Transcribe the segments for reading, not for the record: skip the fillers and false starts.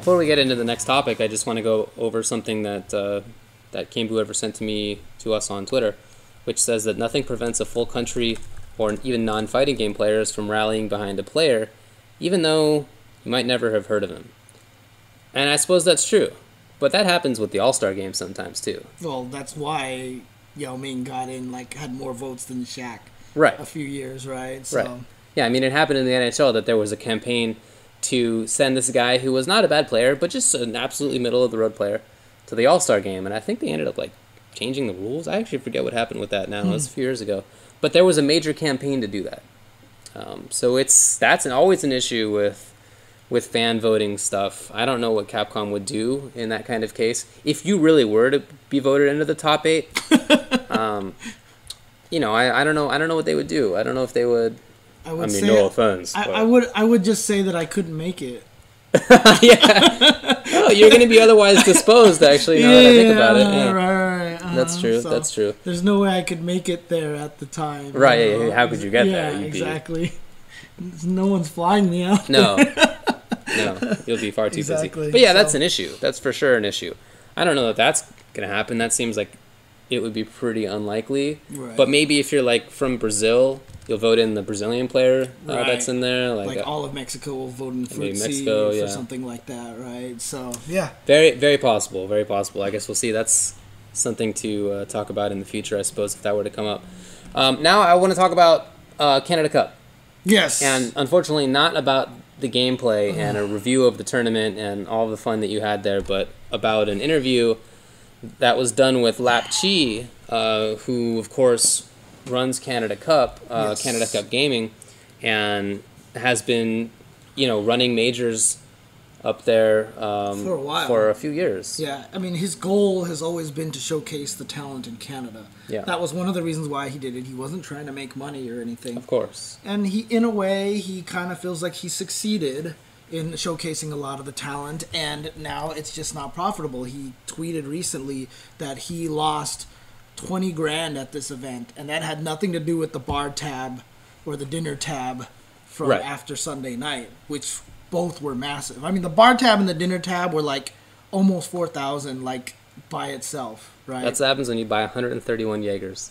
Before we get into the next topic, I just want to go over something that Cambu ever sent to us on Twitter, which says that nothing prevents a full country or even non-fighting game players from rallying behind a player, even though you might never have heard of him. And I suppose that's true, but that happens with the All-Star game sometimes too. Well, that's why Yao Ming got in, like, had more votes than Shaq. Right. A few years, right? So. Right. Yeah, I mean, it happened in the NHL that there was a campaign to send this guy who was not a bad player, but just an absolutely middle-of-the-road player, to the All-Star game. And I think they ended up, like, changing the rules. I actually forget what happened with that now. It was a few years ago. But there was a major campaign to do that. So that's always an issue with fan voting stuff. I don't know what Capcom would do in that kind of case. If you really were to be voted into the top 8, you know, I don't know what they would do. I don't know if they would... I mean, no offense. I would just say that I couldn't make it. Yeah. Oh, you're going to be otherwise disposed, actually, now that I think about it. Yeah. Right. That's true. So that's true. There's no way I could make it there at the time. Right. Yeah. How could you get there? Yeah, exactly. No one's flying me out. No. No. You'll be far too busy. But yeah, that's an issue. That's for sure an issue. I don't know that that's going to happen. That seems like it would be pretty unlikely. Right. But maybe if you're, like, from Brazil... You'll vote in the Brazilian player that's in there. Like all of Mexico will vote in Fruitsy or something like that, right? So, yeah. Very, very possible. Very possible. I guess we'll see. That's something to talk about in the future, I suppose, if that were to come up. Now I want to talk about Canada Cup. Yes. And unfortunately not about the gameplay and a review of the tournament and all the fun that you had there, but about an interview that was done with Lap Chi, who, of course... runs Canada Cup, Canada Cup Gaming, and has been, you know, running majors up there for a while, for a few years. Yeah, I mean, his goal has always been to showcase the talent in Canada. Yeah, that was one of the reasons why he did it. He wasn't trying to make money or anything, of course. And he, in a way, he kind of feels like he succeeded in showcasing a lot of the talent, and now it's just not profitable. He tweeted recently that he lost $20,000 at this event, and that had nothing to do with the bar tab or the dinner tab from after Sunday night, which both were massive. I mean, the bar tab and the dinner tab were like almost $4,000, like by itself, right? That's what happens when you buy 131 Jaegers.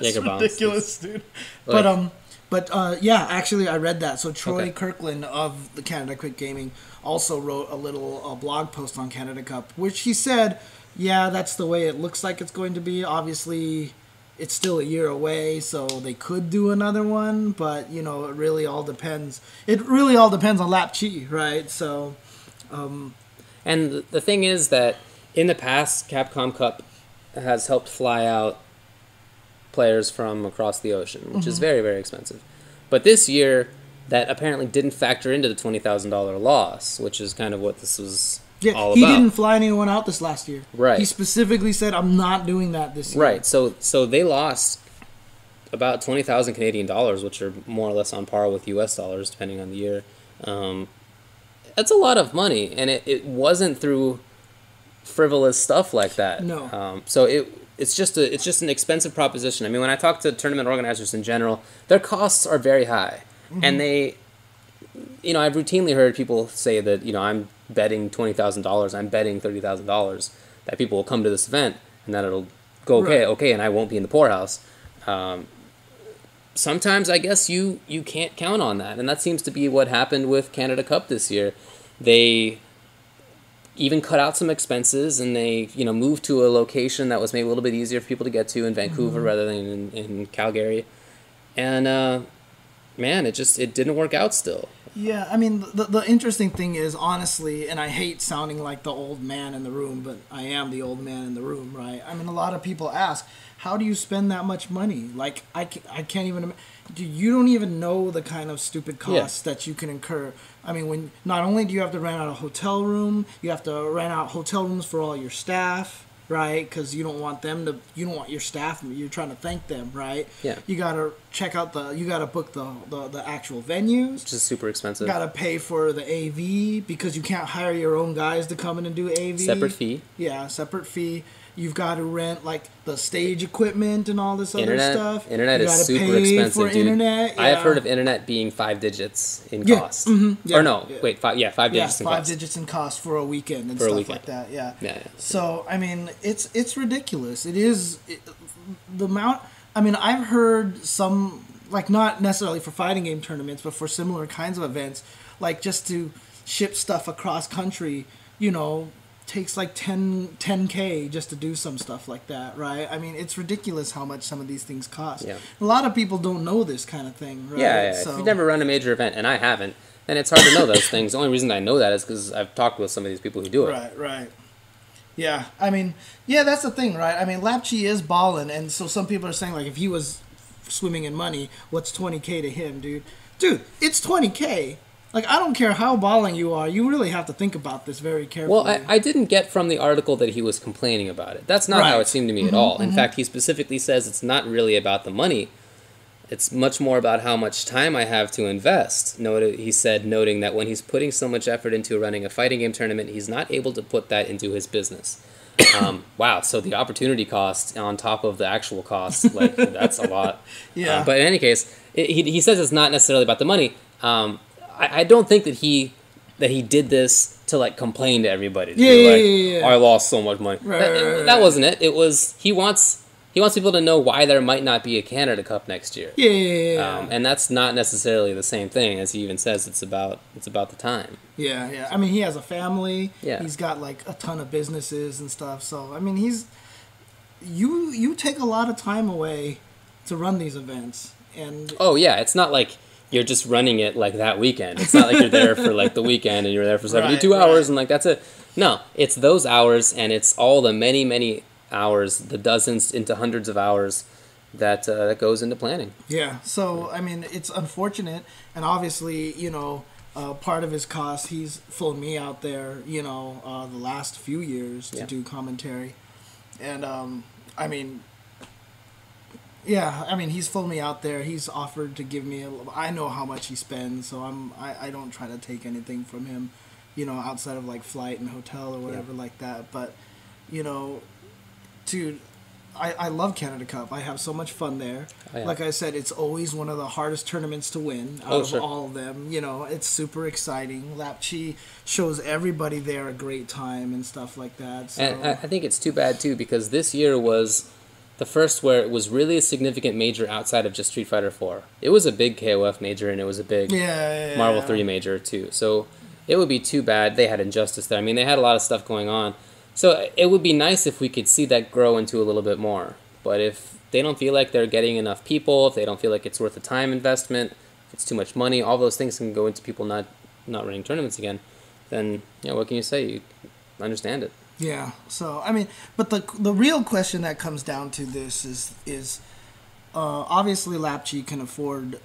Jaeger bombs. Ridiculous, dude. But yeah, actually, I read that. So Troy Kirkland of the Canada Quick Gaming also wrote a little blog post on Canada Cup, which he said. Yeah, that's the way it looks like it's going to be. Obviously, it's still a year away, so they could do another one. But, you know, it really all depends. It really all depends on Lap Chi, right? So, and the thing is that in the past, Capcom Cup has helped fly out players from across the ocean, which is very, very expensive. But this year, that apparently didn't factor into the $20,000 loss, which is kind of what this was... Yeah, he didn't fly anyone out this last year. Right. He specifically said, I'm not doing that this year. Right. So they lost about 20,000 Canadian dollars, which are more or less on par with U.S. dollars, depending on the year. That's a lot of money, and it wasn't through frivolous stuff like that. No. So it's just an expensive proposition. I mean, when I talk to tournament organizers in general, their costs are very high. And they, you know, I've routinely heard people say that, you know, I'm betting $20,000, I'm betting $30,000 that people will come to this event and that it'll go okay, and I won't be in the poorhouse. Sometimes I guess you can't count on that, and that seems to be what happened with Canada Cup this year. They even cut out some expenses, and they, you know, moved to a location that was maybe a little bit easier for people to get to in Vancouver rather than in Calgary, and man, it didn't work out still. Yeah, I mean, the interesting thing is, honestly, and I hate sounding like the old man in the room, but I am the old man in the room, right? I mean, a lot of people ask, how do you spend that much money? Like, I can't even... You don't even know the kind of stupid costs that you can incur. I mean, when not only do you have to rent out a hotel room, you have to rent out hotel rooms for all your staff, right? Because you don't want them to... You don't want your staff... You're trying to thank them, right? Yeah. You got to... Check out the. You gotta book the actual venues, which is super expensive. You gotta pay for the AV because you can't hire your own guys to come in and do AV. Separate fee. Yeah, separate fee. You've got to rent like the stage equipment and all this other stuff. Internet is super expensive, dude. Internet, yeah. I have heard of internet being 5 digits in cost. Mm-hmm, yeah, or no, yeah. Wait, five digits in cost for a weekend and for stuff like that. Yeah. Yeah. So I mean, it's ridiculous. It is the amount. I mean, I've heard some, like, not necessarily for fighting game tournaments, but for similar kinds of events, like just to ship stuff across country, you know, takes like 10K just to do some stuff like that, right? I mean, it's ridiculous how much some of these things cost. Yeah. A lot of people don't know this kind of thing, right? Yeah, yeah. So, if you've never run a major event, and I haven't, then it's hard to know those things. The only reason I know that is because I've talked with some of these people who do it. Right, right. Yeah, I mean, yeah, that's the thing, right? I mean, Lap Chi is balling, and so some people are saying, like, if he was swimming in money, what's 20K to him, dude? Dude, it's 20K. Like, I don't care how balling you are, you really have to think about this very carefully. Well, I didn't get from the article that he was complaining about it. That's not right. How it seemed to me at all. In fact, he specifically says it's not really about the money. It's much more about how much time I have to invest. He said, noting that when he's putting so much effort into running a fighting game tournament, he's not able to put that into his business. Wow, so the opportunity cost on top of the actual cost, like, that's a lot. Yeah. But in any case, he says it's not necessarily about the money. I don't think that he did this to, like, complain to everybody. To be like, I lost so much money. Right, that wasn't it. It was he wants people to know why there might not be a Canada Cup next year. Yeah. And that's not necessarily the same thing, as he even says. It's about the time. Yeah. I mean, he has a family. Yeah. He's got, like, a ton of businesses and stuff. So I mean, you take a lot of time away to run these events. And oh yeah, it's not like you're just running it, like, that weekend. It's not like you're there for, like, the weekend and you're there for 72 hours and, like, that's it. No, it's those hours, and it's all the many, many hours, the dozens into hundreds of hours that goes into planning. Yeah, so, I mean, it's unfortunate, and obviously, you know, part of his cost, he's flown me out there, you know, the last few years to do commentary. And, I mean... Yeah, I mean, he's flown me out there. He's offered to give me I know how much he spends, so I don't try to take anything from him, you know, outside of, like, flight and hotel or whatever like that. But, you know, dude, I love Canada Cup. I have so much fun there. Oh, yeah. Like I said, it's always one of the hardest tournaments to win out of all of them. You know, it's super exciting. Lap Chi shows everybody there a great time and stuff like that. So. And I think it's too bad, too, because this year was... the first where it was really a significant major outside of just Street Fighter 4. It was a big KOF major, and it was a big Marvel 3 major, too. So it would be too bad. They had Injustice there. I mean, they had a lot of stuff going on. So it would be nice if we could see that grow into a little bit more. But if they don't feel like they're getting enough people, if they don't feel like it's worth the time investment, if it's too much money, all those things can go into people not running tournaments again, then, you know, what can you say? You understand it. Yeah, so, I mean, but the real question that comes down to this is obviously Lap Chi can afford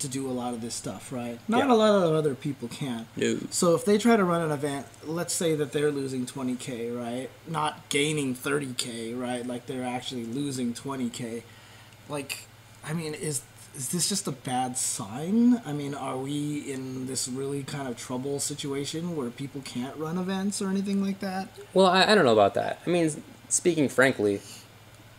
to do a lot of this stuff, right? Not a lot of other people can. No. So if they try to run an event, let's say that they're losing 20K, right? Not gaining 30K, right? Like, they're actually losing 20K. Like, I mean, is this just a bad sign? I mean, are we in this really kind of trouble situation where people can't run events or anything like that? Well, I don't know about that. I mean, speaking frankly,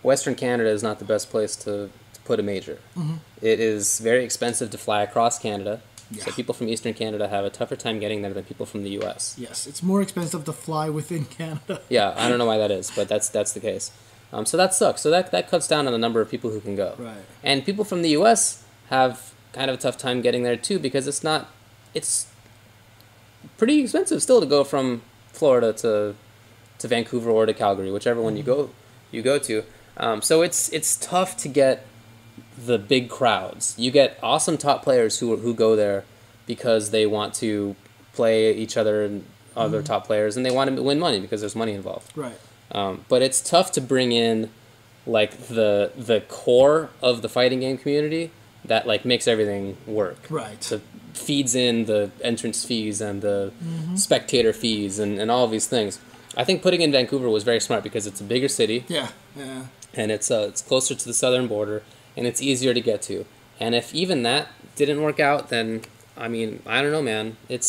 Western Canada is not the best place to put a major. Mm-hmm. It is very expensive to fly across Canada. Yeah. So people from Eastern Canada have a tougher time getting there than people from the U.S. Yes, it's more expensive to fly within Canada. Yeah, I don't know why that is, but that's the case. So that sucks. So that cuts down on the number of people who can go. Right. And people from the U.S. have kind of a tough time getting there, too, because it's pretty expensive still to go from Florida to Vancouver or to Calgary, whichever one you go to. So it's tough to get the big crowds. You get awesome top players who go there because they want to play each other and other top players, and they want to win money because there's money involved. Right. But it's tough to bring in, like, the core of the fighting game community that, like, makes everything work. Right. So feeds in the entrance fees and the spectator fees and all of these things. I think putting in Vancouver was very smart because it's a bigger city. Yeah. And it's closer to the southern border, and it's easier to get to. And if even that didn't work out, then, I mean, I don't know, man. It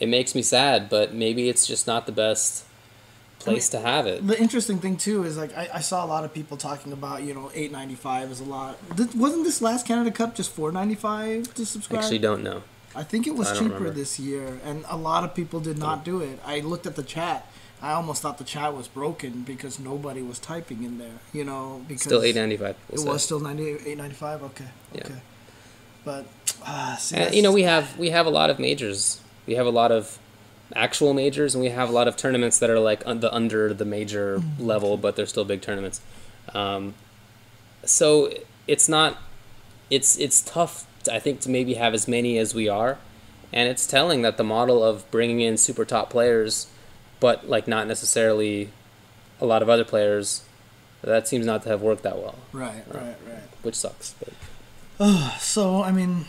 makes me sad, but maybe it's just not the best... place to have it. The interesting thing too is like I saw a lot of people talking about, you know, $8.95 is a lot. Wasn't this last Canada Cup just $4.95 to subscribe? I actually don't know. I think it was cheaper this year, and a lot of people did not do it. I looked at the chat. I almost thought the chat was broken because nobody was typing in there, you know. Because still $8.95. It was still $8.95. Okay, yeah. Okay. But see, and, you know, we have a lot of majors. We have a lot of actual majors, and we have a lot of tournaments that are like under the major level, but they're still big tournaments. So it's not. It's tough, I think, to maybe have as many as we are, and it's telling that the model of bringing in super top players, but like not necessarily a lot of other players, that seems not to have worked that well. Right. Which sucks. But. So, I mean,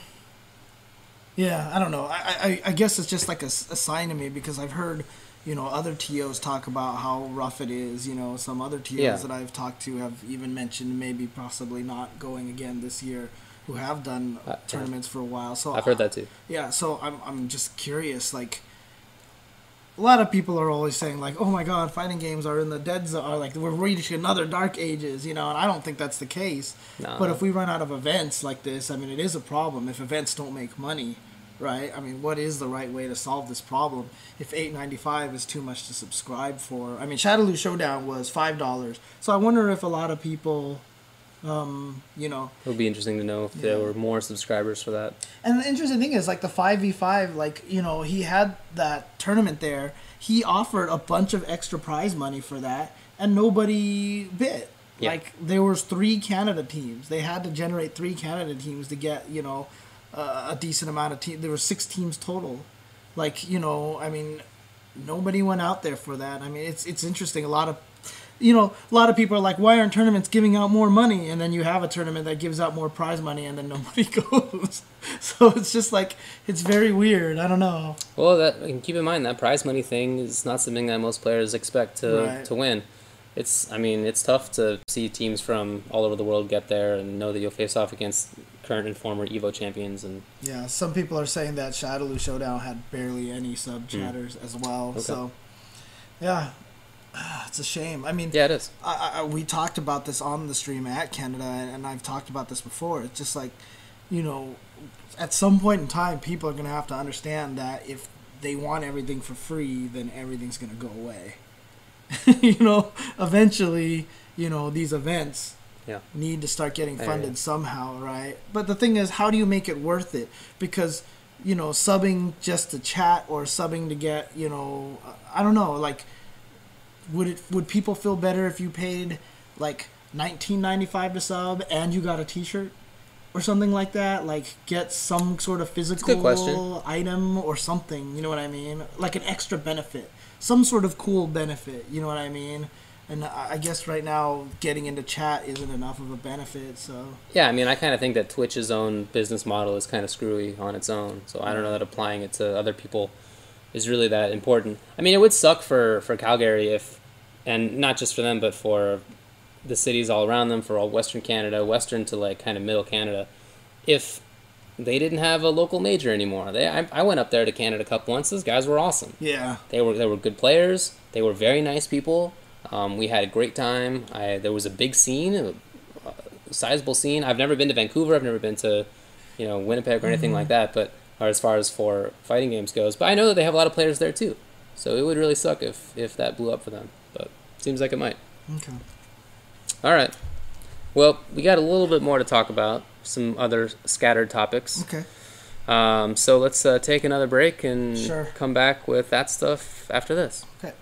yeah, I don't know. I guess it's just like a sign to me because I've heard, you know, other TOs talk about how rough it is. You know, some other TOs that I've talked to have even mentioned maybe possibly not going again this year, who have done tournaments for a while. So I've heard that too. Yeah, so I'm just curious, like, a lot of people are always saying, like, oh, my God, fighting games are in the dead zone. Or, like, we're reaching another dark ages, you know, and I don't think that's the case. No. But if we run out of events like this, I mean, it is a problem if events don't make money, right? I mean, what is the right way to solve this problem if $8.95 is too much to subscribe for? I mean, Shadaloo Showdown was $5. So I wonder if a lot of people... you know, it would be interesting to know if there were more subscribers for that. And the interesting thing is, like, the 5v5, like, you know, he had that tournament there. He offered a bunch of extra prize money for that, and nobody bid. Yeah. Like, there was 3 Canada teams. They had to generate 3 Canada teams to get, you know, a decent amount of teams. There were 6 teams total. Like, you know, I mean, nobody went out there for that. I mean, it's interesting. A lot of people are like, why aren't tournaments giving out more money? And then you have a tournament that gives out more prize money, and then nobody goes. So it's just like, it's very weird. I don't know. Well, that, keep in mind that prize money thing is not something that most players expect to win. It's, I mean, it's tough to see teams from all over the world get there and know that you'll face off against current and former EVO champions. And yeah, some people are saying that Shadaloo Showdown had barely any sub-chatters as well. Okay. So, yeah. It's a shame. I mean, yeah, it is. We talked about this on the stream at Canada, and I've talked about this before. It's just like, you know, at some point in time, people are going to have to understand that if they want everything for free, then everything's going to go away. You know, eventually, you know, these events need to start getting funded somehow, right? But the thing is, how do you make it worth it? Because, you know, subbing just to chat or subbing to get, you know, I don't know, like... Would people feel better if you paid like $19.95 to sub and you got a T-shirt or something like that? Like, get some sort of physical item or something. You know what I mean? Like an extra benefit, some sort of cool benefit. You know what I mean? And I guess right now getting into chat isn't enough of a benefit. So yeah, I mean, I kind of think that Twitch's own business model is kind of screwy on its own. So I don't know that applying it to other people is really that important. I mean, it would suck for Calgary if, and not just for them, but for the cities all around them, for all Western Canada, Western to like kind of middle Canada, if they didn't have a local major anymore. I went up there to Canada Cup once. Those guys were awesome. Yeah. They were good players. They were very nice people. We had a great time. There was a big scene, a sizable scene. I've never been to Vancouver. I've never been to, you know, Winnipeg or anything like that, but or as far as for fighting games goes. But I know that they have a lot of players there too. So it would really suck if that blew up for them. But it seems like it might. Okay. All right. Well, we got a little bit more to talk about. Some other scattered topics. Okay. So let's take another break and come back with that stuff after this. Okay.